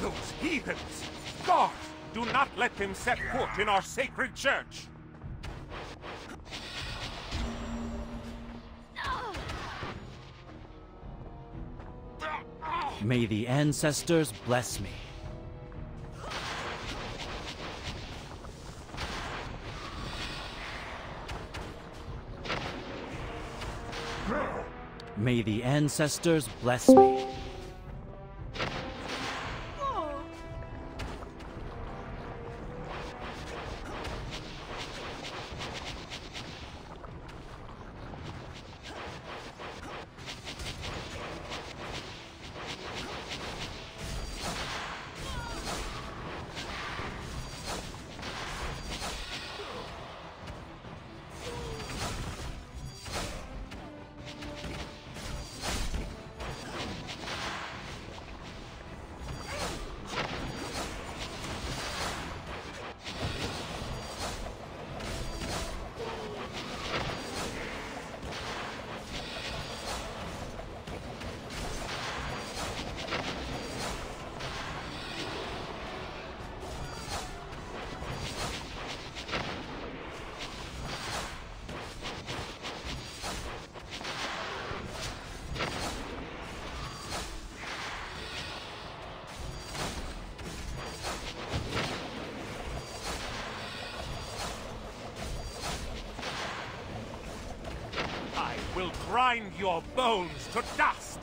Those heathens! Guard! Do not let them set foot in our sacred church! May the ancestors bless me. May the ancestors bless me. Will grind your bones to dust!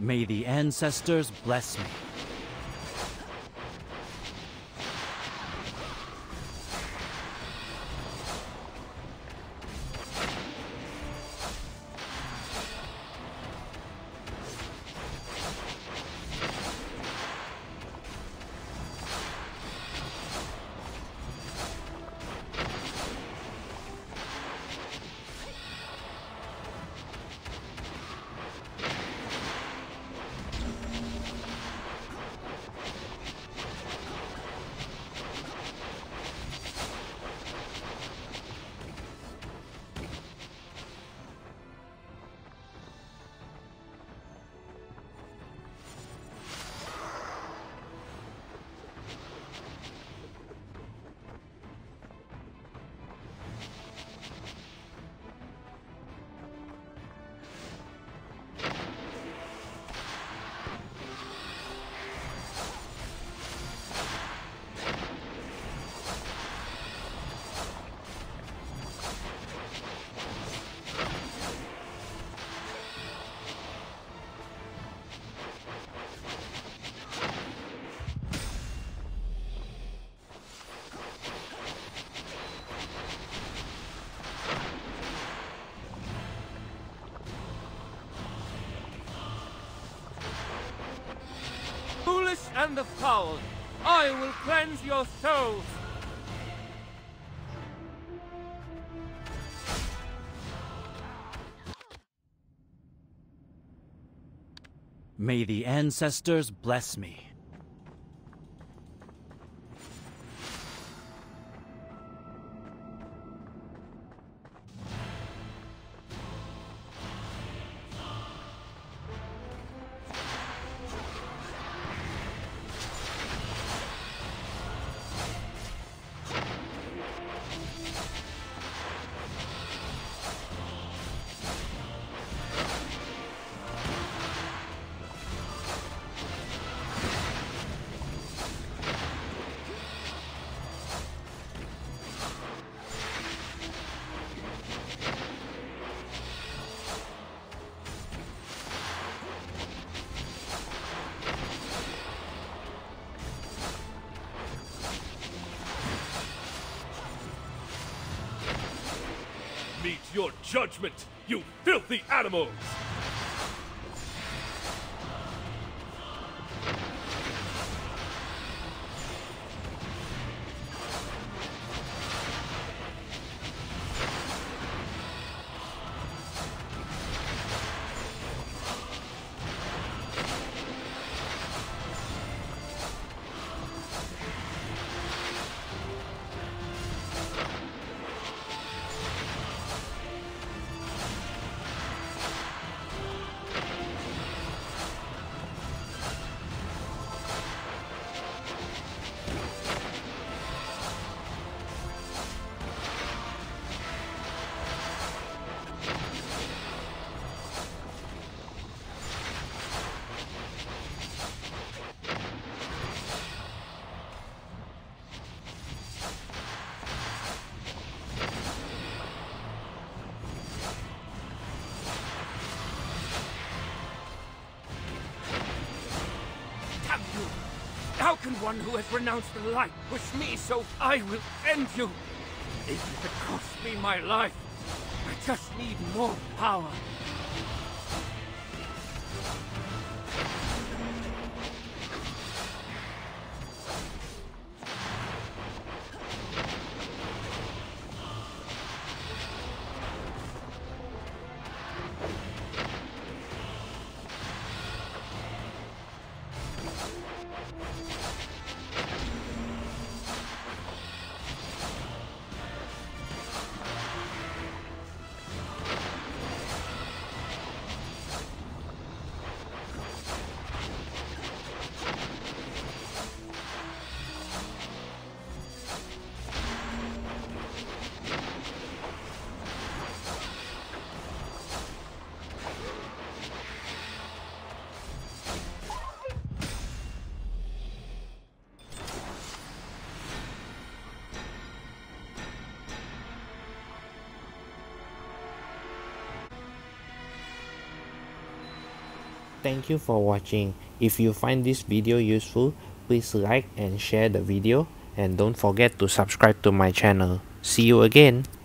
May the ancestors bless me. And the foul, I will cleanse your souls. May the ancestors bless me. meet your judgment, you filthy animals! How can one who has renounced the light push me so? I will end you, even if it costs me my life. I just need more power. Thank you for watching. If you find this video useful, please like and share the video, and don't forget to subscribe to my channel. See you again!